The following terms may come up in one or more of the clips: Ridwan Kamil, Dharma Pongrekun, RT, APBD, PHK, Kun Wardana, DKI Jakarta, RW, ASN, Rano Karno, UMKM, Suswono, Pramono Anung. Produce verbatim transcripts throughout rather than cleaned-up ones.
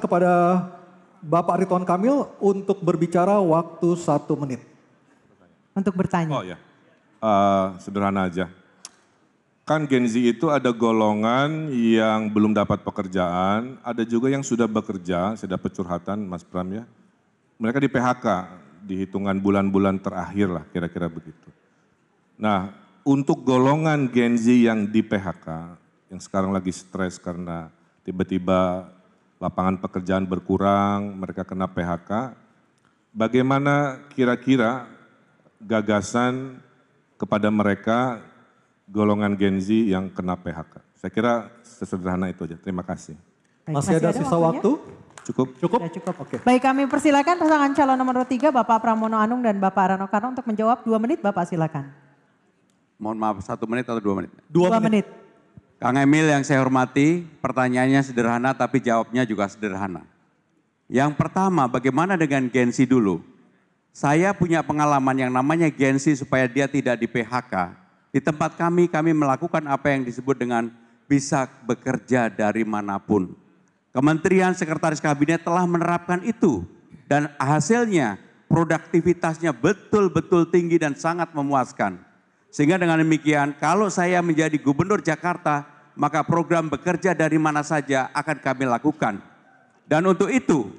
Kepada Bapak Ridwan Kamil untuk berbicara waktu satu menit. Untuk bertanya. Oh ya, uh, sederhana aja. Kan Gen Z itu ada golongan yang belum dapat pekerjaan, ada juga yang sudah bekerja, saya dapat curhatan Mas Pram ya. Mereka di P H K, di hitungan bulan-bulan terakhir lah kira-kira begitu. Nah untuk golongan Gen Z yang di P H K, yang sekarang lagi stres karena tiba-tiba lapangan pekerjaan berkurang, mereka kena P H K. Bagaimana kira-kira gagasan kepada mereka golongan Gen Z yang kena P H K? Saya kira sesederhana itu aja. Terima kasih. Masih, Masih ada, ada sisa waktunya? Waktu? Cukup. Cukup. Ya, cukup. Oke. Baik, kami persilakan pasangan calon nomor tiga Bapak Pramono Anung dan Bapak Rano Karno untuk menjawab. Dua menit Bapak silakan. Mohon maaf, satu menit atau dua menit? Dua, dua menit. menit. Kang Emil yang saya hormati, pertanyaannya sederhana tapi jawabnya juga sederhana. Yang pertama, bagaimana dengan Gen Z dulu? Saya punya pengalaman yang namanya Gen Z supaya dia tidak di P H K. Di tempat kami, kami melakukan apa yang disebut dengan bisa bekerja dari manapun. Kementerian Sekretaris Kabinet telah menerapkan itu. Dan hasilnya produktivitasnya betul-betul tinggi dan sangat memuaskan. Sehingga dengan demikian, kalau saya menjadi Gubernur Jakarta, maka program bekerja dari mana saja akan kami lakukan. Dan untuk itu,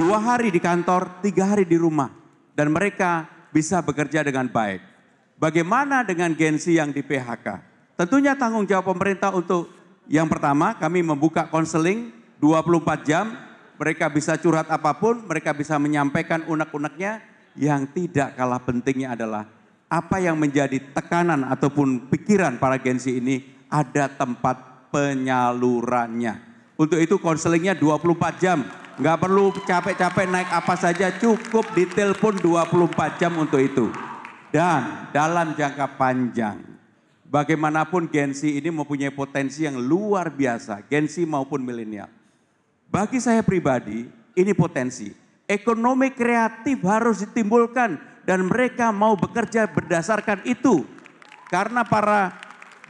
dua hari di kantor, tiga hari di rumah. Dan mereka bisa bekerja dengan baik. Bagaimana dengan Gen Z yang di P H K? Tentunya tanggung jawab pemerintah untuk yang pertama, kami membuka konseling dua puluh empat jam. Mereka bisa curhat apapun, mereka bisa menyampaikan unek-uneknya. Yang tidak kalah pentingnya adalah apa yang menjadi tekanan ataupun pikiran para Gen Z ini ada tempat penyalurannya. Untuk itu konselingnya dua puluh empat jam, nggak perlu capek-capek naik apa saja, cukup ditelepon dua puluh empat jam untuk itu. Dan dalam jangka panjang, bagaimanapun Gen Z ini mempunyai potensi yang luar biasa, Gen Z maupun milenial. Bagi saya pribadi, ini potensi. Ekonomi kreatif harus ditimbulkan. Dan mereka mau bekerja berdasarkan itu. Karena para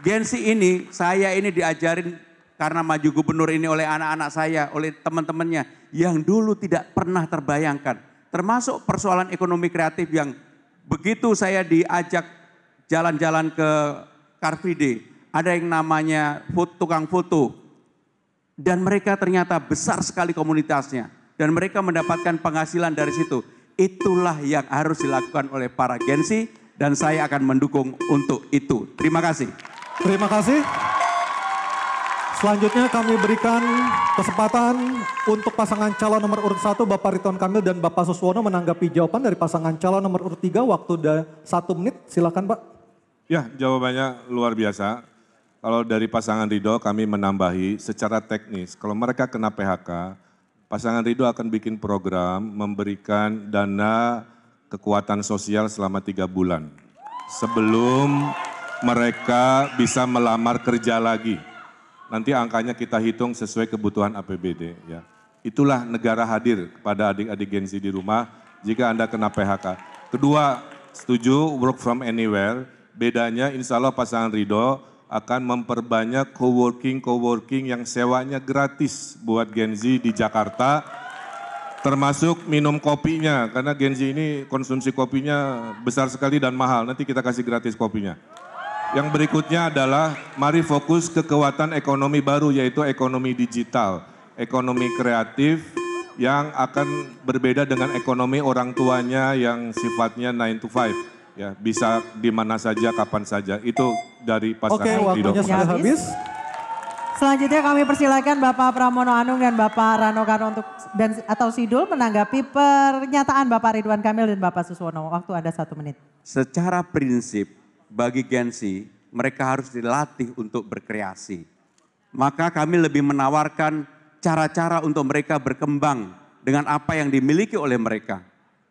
Gen Z ini, saya ini diajarin karena maju gubernur ini oleh anak-anak saya, oleh teman-temannya. Yang dulu tidak pernah terbayangkan. Termasuk persoalan ekonomi kreatif yang begitu saya diajak jalan-jalan ke Car Free Day. Ada yang namanya food, tukang foto. Dan mereka ternyata besar sekali komunitasnya. Dan mereka mendapatkan penghasilan dari situ. Itulah yang harus dilakukan oleh para Gen Z dan saya akan mendukung untuk itu. Terima kasih. Terima kasih. Selanjutnya kami berikan kesempatan untuk pasangan calon nomor urut satu Bapak Ridwan Kamil dan Bapak Suswono menanggapi jawaban dari pasangan calon nomor urut tiga waktu da- satu menit. Silakan Pak. Ya, jawabannya luar biasa. Kalau dari pasangan Ridho kami menambahi secara teknis kalau mereka kena P H K, pasangan Ridho akan bikin program memberikan dana kekuatan sosial selama tiga bulan. Sebelum mereka bisa melamar kerja lagi. Nanti angkanya kita hitung sesuai kebutuhan A P B D. Ya. Itulah negara hadir kepada adik-adik Gen Z di rumah jika Anda kena P H K. Kedua, setuju work from anywhere. Bedanya insya Allah pasangan Ridho akan memperbanyak coworking-coworking yang sewanya gratis buat Gen Z di Jakarta, termasuk minum kopinya, karena Gen Z ini konsumsi kopinya besar sekali dan mahal, nanti kita kasih gratis kopinya. Yang berikutnya adalah mari fokus ke kekuatan ekonomi baru yaitu ekonomi digital, ekonomi kreatif yang akan berbeda dengan ekonomi orang tuanya yang sifatnya nine to five. Ya, bisa di mana saja, kapan saja. Itu dari pasangan Ridho. Oke, waktunya sudah habis. Selanjutnya kami persilakan Bapak Pramono Anung dan Bapak Rano Karno untuk dan atau Sidul menanggapi pernyataan Bapak Ridwan Kamil dan Bapak Suswono. Waktu Anda satu menit. Secara prinsip bagi Gen Z mereka harus dilatih untuk berkreasi. Maka kami lebih menawarkan cara-cara untuk mereka berkembang dengan apa yang dimiliki oleh mereka.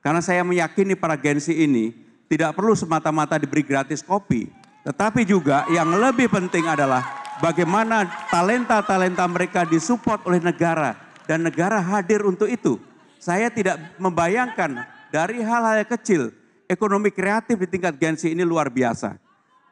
Karena saya meyakini para Gen Z ini tidak perlu semata-mata diberi gratis kopi. Tetapi juga yang lebih penting adalah bagaimana talenta-talenta mereka disupport oleh negara. Dan negara hadir untuk itu. Saya tidak membayangkan dari hal-hal kecil, ekonomi kreatif di tingkat Gen Z ini luar biasa.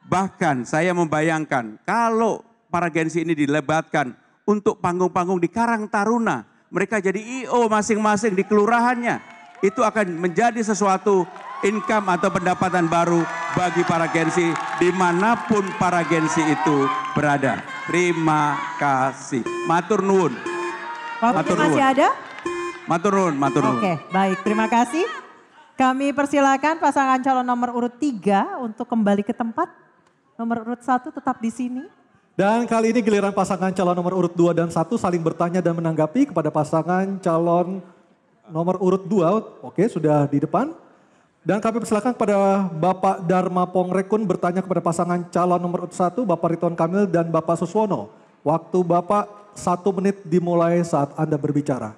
Bahkan saya membayangkan kalau para Gen Z ini dilebatkan untuk panggung-panggung di Karang Taruna. mereka jadi I O masing-masing di kelurahannya. Itu akan menjadi sesuatu income atau pendapatan baru bagi para Gensi dimanapun para Gensi itu berada. Terima kasih. Matur nuwun. Waktu masih ada? Matur nuwun, matur nuwun. Oke, baik. Terima kasih. Kami persilakan pasangan calon nomor urut tiga untuk kembali ke tempat. Nomor urut satu tetap di sini. Dan kali ini giliran pasangan calon nomor urut dua dan satu saling bertanya dan menanggapi kepada pasangan calon nomor urut dua. Oke, sudah di depan. Dan kami persilakan kepada Bapak Dharma Pongrekun bertanya kepada pasangan calon nomor urut satu, Bapak Ridwan Kamil dan Bapak Suswono. Waktu Bapak satu menit dimulai saat Anda berbicara.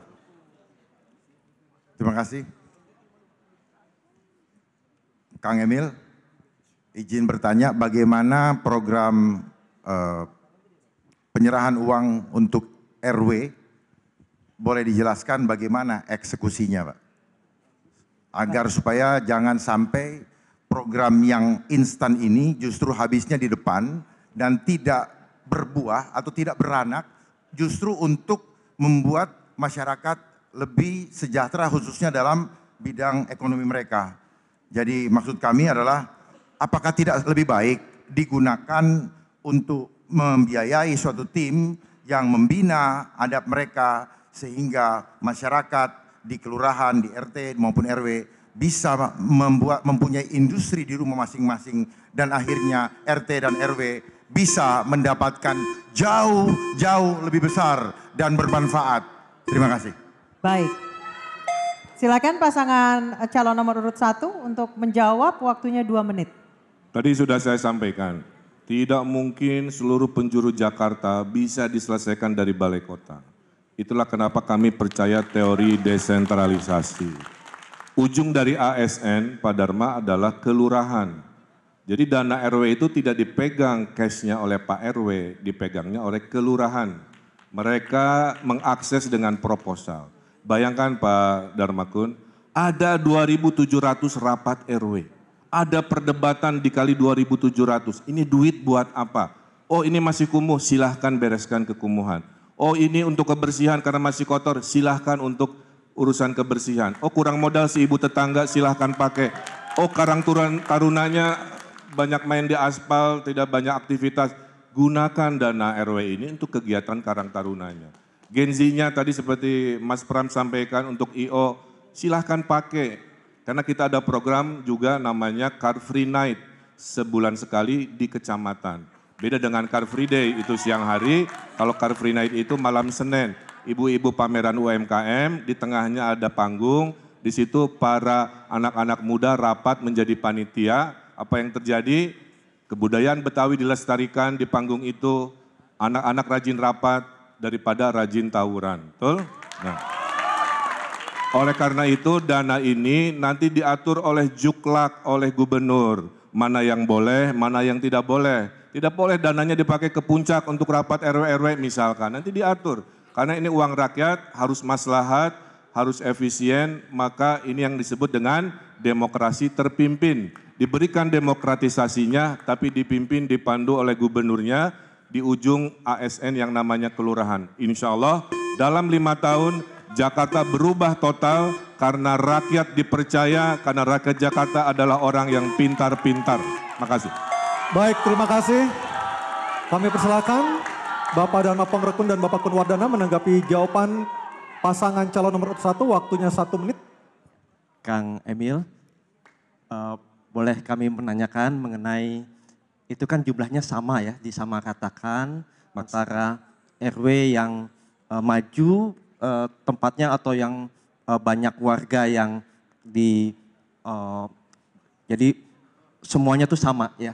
Terima kasih. Kang Emil, izin bertanya bagaimana program eh, penyerahan uang untuk R W, boleh dijelaskan bagaimana eksekusinya Pak? Agar supaya jangan sampai program yang instan ini justru habisnya di depan dan tidak berbuah atau tidak beranak justru untuk membuat masyarakat lebih sejahtera khususnya dalam bidang ekonomi mereka. Jadi maksud kami adalah apakah tidak lebih baik digunakan untuk membiayai suatu tim yang membina adab mereka sehingga masyarakat di kelurahan, di R T maupun R W bisa membuat mempunyai industri di rumah masing-masing dan akhirnya R T dan R W bisa mendapatkan jauh-jauh lebih besar dan bermanfaat. Terima kasih. Baik. Silakan pasangan calon nomor urut satu untuk menjawab, waktunya dua menit. Tadi sudah saya sampaikan, tidak mungkin seluruh penjuru Jakarta bisa diselesaikan dari balai kota. Itulah kenapa kami percaya teori desentralisasi. Ujung dari A S N, Pak Dharma, adalah kelurahan. Jadi dana R W itu tidak dipegang cashnya oleh Pak R W, dipegangnya oleh kelurahan. Mereka mengakses dengan proposal. Bayangkan Pak Dharma Kun, ada dua ribu tujuh ratus rapat R W, ada perdebatan dikali dua ribu tujuh ratus, ini duit buat apa? Oh ini masih kumuh, silahkan bereskan kekumuhan. Oh ini untuk kebersihan karena masih kotor, silahkan untuk urusan kebersihan. Oh kurang modal si ibu tetangga, silahkan pakai. Oh karang tarunanya banyak main di aspal, tidak banyak aktivitas. Gunakan dana R W ini untuk kegiatan karang tarunanya. Genzinya tadi seperti Mas Pram sampaikan untuk I O, silahkan pakai. Karena kita ada program juga namanya Car Free Night, sebulan sekali di kecamatan. Beda dengan Car Free Day, itu siang hari, kalau Car Free Night itu malam Senin. Ibu-ibu pameran U M K M, di tengahnya ada panggung, di situ para anak-anak muda rapat menjadi panitia. Apa yang terjadi? Kebudayaan Betawi dilestarikan di panggung itu, anak-anak rajin rapat, daripada rajin tawuran, betul? Nah. Oleh karena itu dana ini nanti diatur oleh juklak, oleh gubernur. Mana yang boleh, mana yang tidak boleh. Tidak boleh dananya dipakai ke puncak untuk rapat R W R W misalkan, nanti diatur. Karena ini uang rakyat, harus maslahat, harus efisien, maka ini yang disebut dengan demokrasi terpimpin. Diberikan demokratisasinya, tapi dipimpin, dipandu oleh gubernurnya, di ujung A S N yang namanya kelurahan. Insya Allah dalam lima tahun Jakarta berubah total karena rakyat dipercaya, karena rakyat Jakarta adalah orang yang pintar-pintar. Makasih. Baik, terima kasih. Kami persilakan Bapak Dharma Pongrekun dan Bapak Kun Wardana menanggapi jawaban pasangan calon nomor satu, waktunya satu menit. Kang Emil, uh, boleh kami menanyakan mengenai itu kan jumlahnya sama ya, disamakatakan antara R W yang uh, maju uh, tempatnya atau yang uh, banyak warga yang di, uh, jadi semuanya tuh sama ya.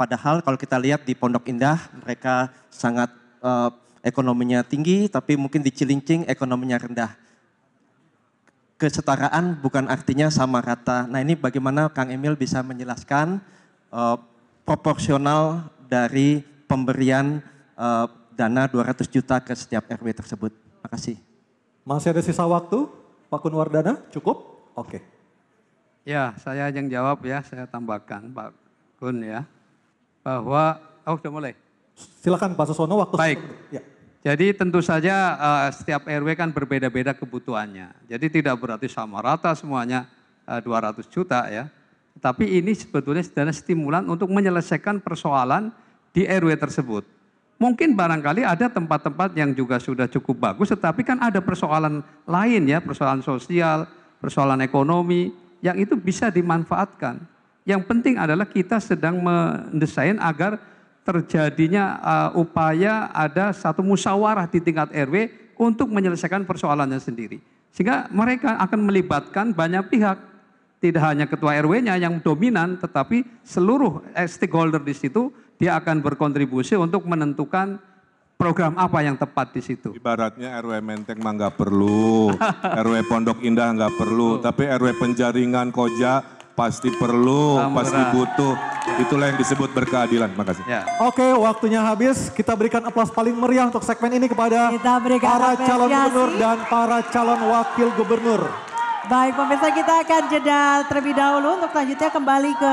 Padahal kalau kita lihat di Pondok Indah mereka sangat uh, ekonominya tinggi tapi mungkin di Cilincing ekonominya rendah. Kesetaraan bukan artinya sama rata. Nah ini bagaimana Kang Emil bisa menjelaskan uh, proporsional dari pemberian uh, dana dua ratus juta ke setiap R W tersebut. Terima kasih. Masih ada sisa waktu, Pak Kun Wardana, cukup? Oke. Okay. Ya, saya yang jawab ya, saya tambahkan Pak Kun ya. Bahwa, oh sudah mulai. Silakan Pak Suswono, waktu. Baik, ya. Jadi tentu saja uh, setiap R W kan berbeda-beda kebutuhannya. Jadi tidak berarti sama rata semuanya uh, dua ratus juta ya. Tapi ini sebetulnya sebenarnya stimulan untuk menyelesaikan persoalan di R W tersebut. Mungkin barangkali ada tempat-tempat yang juga sudah cukup bagus, tetapi kan ada persoalan lain ya, persoalan sosial, persoalan ekonomi, yang itu bisa dimanfaatkan. Yang penting adalah kita sedang mendesain agar terjadinya uh, upaya ada satu musyawarah di tingkat R W untuk menyelesaikan persoalannya sendiri. Sehingga mereka akan melibatkan banyak pihak, tidak hanya ketua R W-nya yang dominan, tetapi seluruh stakeholder di situ dia akan berkontribusi untuk menentukan program apa yang tepat di situ. Ibaratnya R W Menteng mah nggak perlu, R W Pondok Indah nggak perlu, oh. Tapi R W Penjaringan Koja pasti perlu, Samudera. Pasti butuh. Itulah yang disebut berkeadilan. Makasih. Ya. Oke, waktunya habis. Kita berikan aplaus paling meriah untuk segmen ini kepada para calon gubernur dan para calon wakil gubernur. Baik pemirsa, kita akan jeda terlebih dahulu untuk selanjutnya kembali ke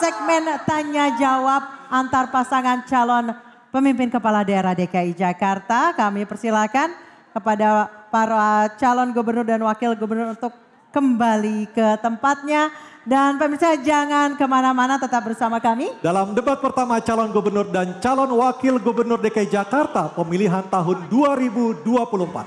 segmen tanya jawab antar pasangan calon pemimpin kepala daerah D K I Jakarta. Kami persilakan kepada para calon gubernur dan wakil gubernur untuk kembali ke tempatnya. Dan pemirsa jangan kemana-mana, tetap bersama kami. Dalam debat pertama calon gubernur dan calon wakil gubernur D K I Jakarta pemilihan tahun dua ribu dua puluh empat.